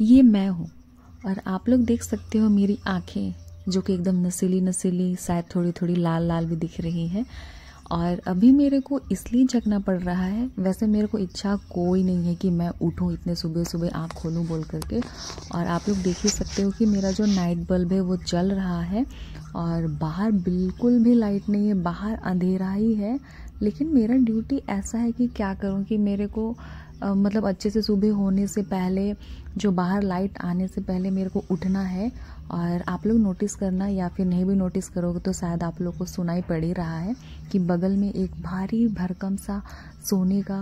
ये मैं हूँ। और आप लोग देख सकते हो मेरी आँखें जो कि एकदम नसीली नसीली, शायद थोड़ी थोड़ी लाल लाल भी दिख रही हैं। और अभी मेरे को इसलिए जगना पड़ रहा है, वैसे मेरे को इच्छा कोई नहीं है कि मैं उठूं इतने सुबह सुबह आँख खोलूं बोल करके। और आप लोग देख ही सकते हो कि मेरा जो नाइट बल्ब है वो जल रहा है और बाहर बिल्कुल भी लाइट नहीं है, बाहर अंधेरा ही है। लेकिन मेरा ड्यूटी ऐसा है कि क्या करूं कि मेरे को मतलब अच्छे से सुबह होने से पहले, जो बाहर लाइट आने से पहले मेरे को उठना है। और आप लोग नोटिस करना या फिर नहीं भी नोटिस करोगे तो शायद आप लोग को सुनाई पड़ ही रहा है कि बगल में एक भारी भरकम सा सोने का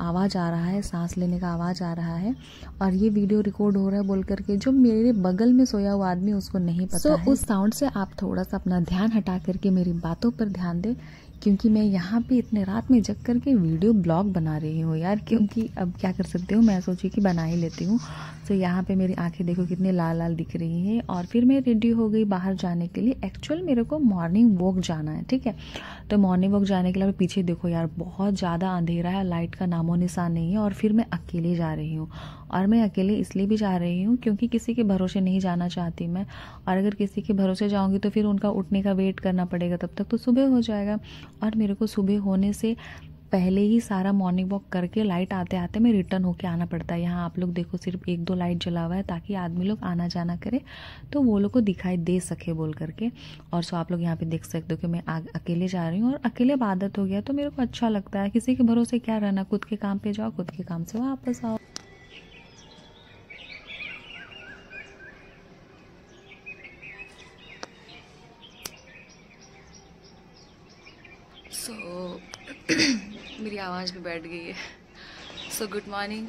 आवाज़ आ रहा है, सांस लेने का आवाज़ आ रहा है। और ये वीडियो रिकॉर्ड हो रहा है बोल करके जो मेरे बगल में सोया हुआ आदमी उसको नहीं पता है। उस साउंड से आप थोड़ा सा अपना ध्यान हटा करके मेरी बातों पर ध्यान दें, क्योंकि मैं यहाँ पे इतने रात में जग करके वीडियो ब्लॉग बना रही हूँ यार, क्योंकि अब क्या कर सकते हो, मैं सोची कि बना ही लेती हूँ। तो यहाँ पे मेरी आंखें देखो कितनी लाल लाल दिख रही हैं। और फिर मैं रेडी हो गई बाहर जाने के लिए। एक्चुअल मेरे को मॉर्निंग वॉक जाना है, ठीक है। तो मॉर्निंग वॉक जाने के लिए पीछे देखो यार बहुत ज़्यादा अंधेरा है, लाइट का नामो निशान नहीं है। और फिर मैं अकेले जा रही हूँ, और मैं अकेले इसलिए भी जा रही हूँ क्योंकि किसी के भरोसे नहीं जाना चाहती मैं। और अगर किसी के भरोसे जाऊँगी तो फिर उनका उठने का वेट करना पड़ेगा, तब तक तो सुबह हो जाएगा। और मेरे को सुबह होने से पहले ही सारा मॉर्निंग वॉक करके लाइट आते आते मैं रिटर्न होके आना पड़ता है। यहाँ आप लोग देखो सिर्फ एक दो लाइट जला हुआ है ताकि आदमी लोग आना जाना करे तो वो लोग को दिखाई दे सके बोल करके। और सो आप लोग यहाँ पे देख सकते हो कि मैं अकेले जा रही हूँ। और अकेले आदत हो गया तो मेरे को अच्छा लगता है, किसी के भरोसे क्या रहना, खुद के काम पर जाओ, खुद के काम से वापस आओ। मेरी आवाज़ भी बैठ गई है। So good morning.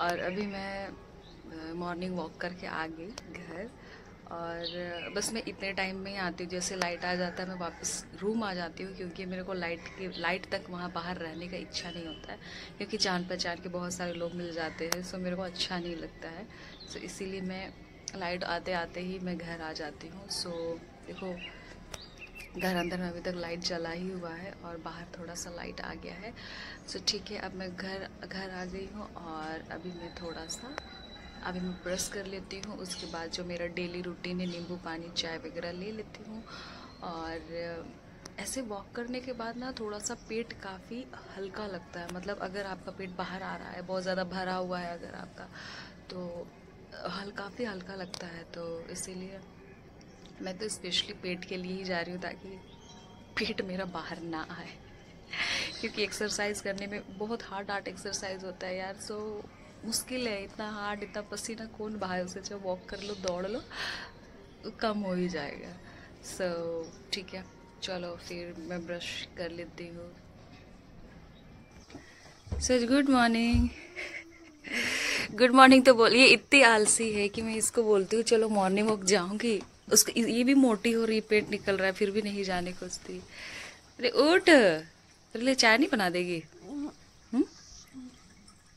और अभी मैं मॉर्निंग वॉक करके आ गई घर। और बस मैं इतने टाइम में ही आती हूँ, जैसे लाइट आ जाता है मैं वापस रूम आ जाती हूँ, क्योंकि मेरे को लाइट तक वहाँ बाहर रहने का इच्छा नहीं होता है, क्योंकि जान पहचान के बहुत सारे लोग मिल जाते हैं। सो मेरे को अच्छा नहीं लगता है। सो इसीलिए मैं लाइट आते आते ही मैं घर आ जाती हूँ। सो देखो घर अंदर में अभी तक लाइट जला ही हुआ है और बाहर थोड़ा सा लाइट आ गया है। सो ठीक है, अब मैं घर आ गई हूँ। और अभी मैं ब्रश कर लेती हूँ, उसके बाद जो मेरा डेली रूटीन है नींबू पानी चाय वगैरह ले लेती हूँ। और ऐसे वॉक करने के बाद ना थोड़ा सा पेट काफ़ी हल्का लगता है, मतलब अगर आपका पेट बाहर आ रहा है, बहुत ज़्यादा भरा हुआ है अगर आपका, तो काफ़ी हल्का लगता है। तो इसीलिए मैं तो स्पेशली पेट के लिए ही जा रही हूँ ताकि पेट मेरा बाहर ना आए क्योंकि एक्सरसाइज करने में बहुत हार्ड एक्सरसाइज होता है यार। सो मुश्किल है, इतना हार्ड, इतना पसीना कौन बहाए, उसे जो वॉक कर लो, दौड़ लो, कम हो ही जाएगा। सो ठीक है, चलो फिर मैं ब्रश कर लेती हूँ। So good morning. Good morning तो बोलिए, इतनी आलसी है कि मैं इसको बोलती हूँ चलो मॉर्निंग वॉक जाऊँगी, उसको ये भी मोटी हो रही, पेट निकल रहा है, फिर भी नहीं जाने को उसकी। अरे उठ, तेरे लिए चाय नहीं बना देगी?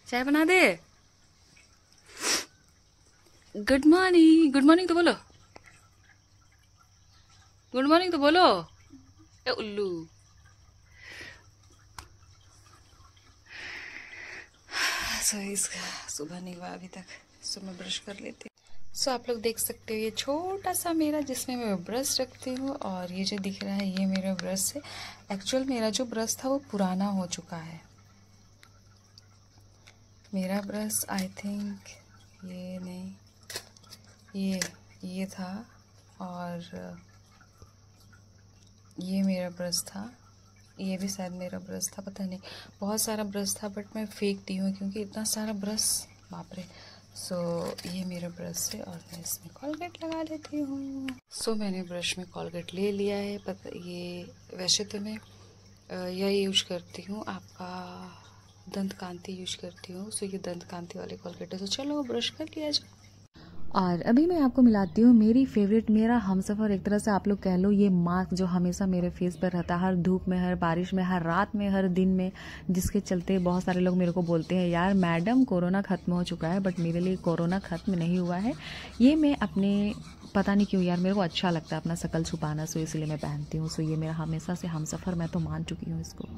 चाय बना दे। गुड मॉर्निंग, गुड मॉर्निंग तो बोलो, गुड मॉर्निंग तो बोलो। ए उल्लू, इसका सुबह नहीं हुआ अभी तक। सुबह मैं ब्रश कर लेती। सो आप लोग देख सकते हो ये छोटा सा मेरा, जिसमें मैं ब्रश रखती हूँ। और ये जो दिख रहा है ये मेरा ब्रश है। एक्चुअल मेरा जो ब्रश था वो पुराना हो चुका है। मेरा ब्रश आई थिंक ये नहीं, ये था। और ये मेरा ब्रश था, ये भी शायद मेरा ब्रश था, पता नहीं, बहुत सारा ब्रश था बट मैं फेंक दी हूँ क्योंकि इतना सारा ब्रश, बाप रे। सो ये मेरा ब्रश है और मैं इसमें कॉलगेट लगा लेती हूँ। सो मैंने ब्रश में कॉलगेट ले लिया है। पता ये वैसे तो मैं यही यूज़ करती हूँ, आपका दंत कांति यूज करती हूँ। सो ये दंत कांति वाले कॉलगेट है। तो चलो ब्रश कर लिया जाए। और अभी मैं आपको मिलाती हूँ मेरी फेवरेट, मेरा हमसफ़र एक तरह से आप लोग कह लो, ये मास्क जो हमेशा मेरे फेस पर रहता है, हर धूप में, हर बारिश में, हर रात में, हर दिन में, जिसके चलते बहुत सारे लोग मेरे को बोलते हैं यार मैडम कोरोना ख़त्म हो चुका है, बट मेरे लिए कोरोना ख़त्म नहीं हुआ है। ये मैं अपने, पता नहीं क्यों यार मेरे को अच्छा लगता है अपना शकल छुपाना, सो इसलिए मैं पहनती हूँ। सो ये मेरा हमेशा से हमसफ़र, मैं तो मान चुकी हूँ इसको।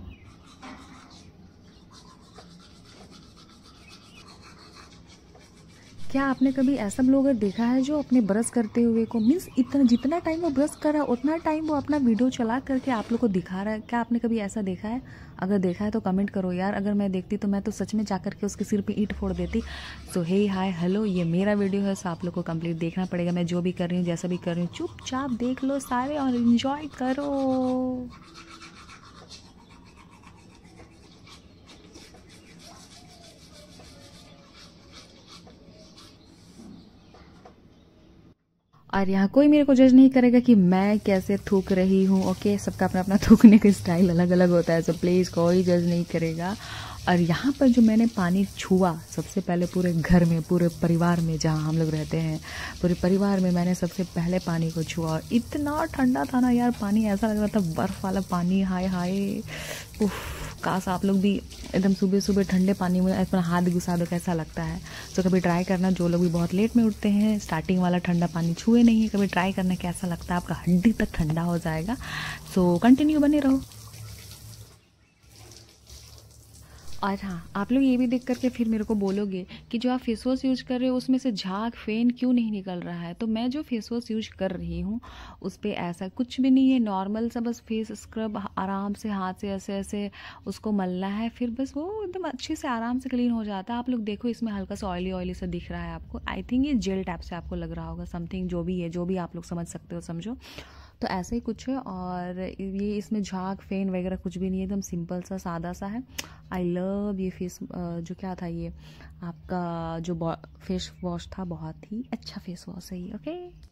क्या आपने कभी ऐसा ब्लॉगर देखा है जो अपने ब्रश करते हुए को मीन्स इतना जितना टाइम वो ब्रश कर रहा है उतना टाइम वो अपना वीडियो चला करके आप लोग को दिखा रहा है? क्या आपने कभी ऐसा देखा है? अगर देखा है तो कमेंट करो यार। अगर मैं देखती तो मैं तो सच में जाकर के उसके सिर पे ईंट फोड़ देती। सो हे हाय हेलो, ये मेरा वीडियो है, सो आप लोग को कंप्लीट देखना पड़ेगा। मैं जो भी कर रही हूँ, जैसा भी कर रही हूँ, चुपचाप देख लो सारे और इन्जॉय करो। और यहाँ कोई मेरे को जज नहीं करेगा कि मैं कैसे थूक रही हूँ। ओके, सबका अपना अपना थूकने का स्टाइल अलग अलग होता है, सो प्लीज़ कोई जज नहीं करेगा। और यहाँ पर जो मैंने पानी छुआ, सबसे पहले पूरे घर में, पूरे परिवार में, जहाँ हम लोग रहते हैं, पूरे परिवार में मैंने सबसे पहले पानी को छुआ। और इतना ठंडा था ना यार पानी, ऐसा लग रहा था बर्फ़ वाला पानी। हाय हाय, उफ, काश आप लोग भी एकदम सुबह सुबह ठंडे पानी में अपना हाथ घुसा दो, कैसा लगता है। तो कभी ट्राई करना, जो लोग भी बहुत लेट में उठते हैं, स्टार्टिंग वाला ठंडा पानी छुए नहीं है, कभी ट्राई करना कैसा लगता है, आपका हड्डी तक ठंडा हो जाएगा। सो कंटिन्यू बने रहो। और हाँ, आप लोग ये भी देख करके फिर मेरे को बोलोगे कि जो आप फेस वॉश यूज़ कर रहे हो उसमें से झाग फेन क्यों नहीं निकल रहा है। तो मैं जो फेस वॉश यूज कर रही हूँ उस पर ऐसा कुछ भी नहीं है, नॉर्मल सा बस फेस स्क्रब, आराम से हाथ से ऐसे ऐसे उसको मलना है, फिर बस वो एकदम अच्छे से आराम से क्लीन हो जाता है। आप लोग देखो, इसमें हल्का सा ऑयली ऑयली सा दिख रहा है आपको। आई थिंक ये जेल टाइप से आपको लग रहा होगा, समथिंग जो भी है, जो भी आप लोग समझ सकते हो समझो, तो ऐसा ही कुछ है। और ये इसमें झाग फेन वगैरह कुछ भी नहीं है, एकदम सिंपल सा सादा सा है। आई लव ये फेस, जो क्या था ये आपका जो फेस वॉश था, बहुत ही अच्छा फेस वॉश है ये। ओके,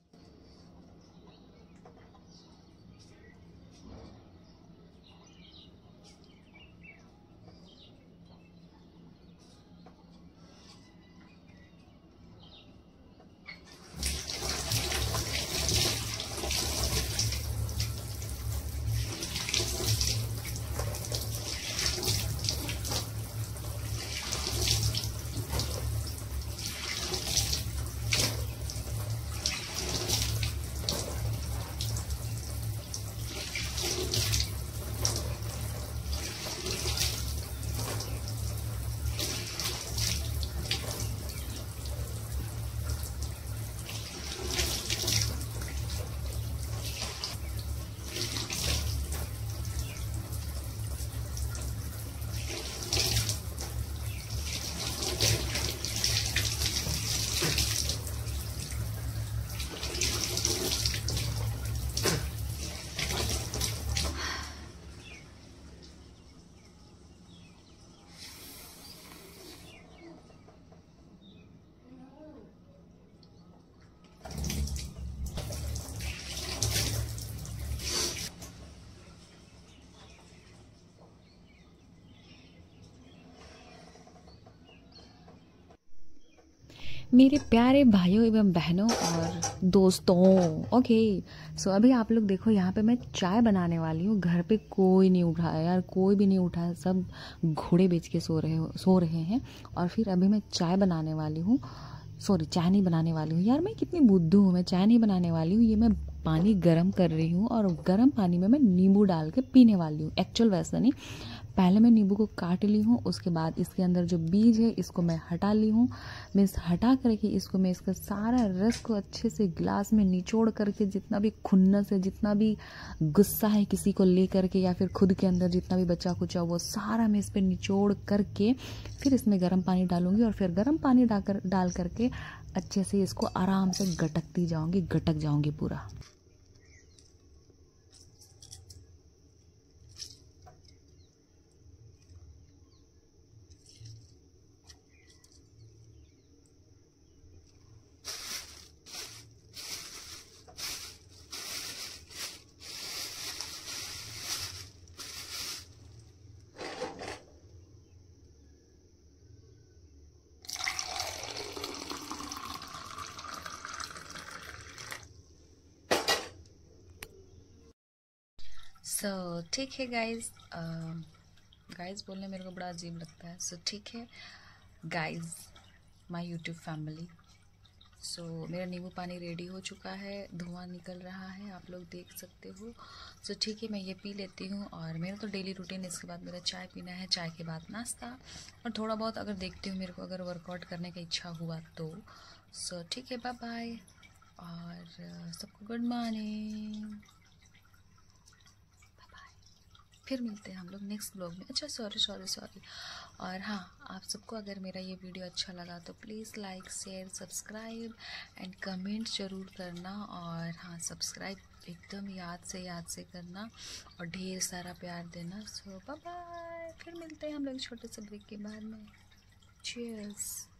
मेरे प्यारे भाइयों एवं बहनों और दोस्तों, ओके सो अभी आप लोग देखो, यहाँ पे मैं चाय बनाने वाली हूँ। घर पे कोई नहीं उठा है यार, कोई भी नहीं उठा है, सब घोड़े बेच के सो रहे हैं। और फिर अभी मैं चाय बनाने वाली हूँ, सॉरी चाय नहीं बनाने वाली हूँ यार, मैं कितनी बुद्धू हूँ, मैं चाय नहीं बनाने वाली हूँ। ये मैं पानी गर्म कर रही हूँ और गर्म पानी में मैं नींबू डाल के पीने वाली हूँ। एक्चुअल वैसा नहीं, पहले मैं नींबू को काट ली हूँ, उसके बाद इसके अंदर जो बीज है इसको मैं हटा ली हूँ। मीन्स हटा करके इसको मैं, इसका सारा रस को अच्छे से ग्लास में निचोड़ करके, जितना भी खुन्नस है, जितना भी गुस्सा है किसी को ले करके, या फिर खुद के अंदर जितना भी बचा कुचा, वो सारा मैं इस पर निचोड़ करके फिर इसमें गर्म पानी डालूंगी। और फिर गर्म पानी डाल करके अच्छे से इसको आराम से गटक जाऊंगी पूरा। सो ठीक है गाइज़, गाइज़ बोलने मेरे को बड़ा अजीब लगता है। सो ठीक है guys, my YouTube family, so मेरा नींबू पानी रेडी हो चुका है, धुआं निकल रहा है, आप लोग देख सकते हो। सो ठीक है, मैं ये पी लेती हूँ। और मेरा तो डेली रूटीन, इसके बाद मेरा चाय पीना है, चाय के बाद नाश्ता और थोड़ा बहुत अगर देखती हूँ मेरे को अगर वर्कआउट करने की इच्छा हुआ तो। सो ठीक है, बाय बाय और सबको गुड मॉर्निंग, बाय बाय। फिर मिलते हैं हम लोग नेक्स्ट ब्लॉग में। अच्छा सॉरी। और हाँ, आप सबको अगर मेरा ये वीडियो अच्छा लगा तो please like, share, subscribe and comment ज़रूर करना। और हाँ, सब्सक्राइब एकदम याद से करना और ढेर सारा प्यार देना। सो बाय बाय, फिर मिलते हैं हम लोग छोटे से ब्रेक के बाद में। चीयर्स।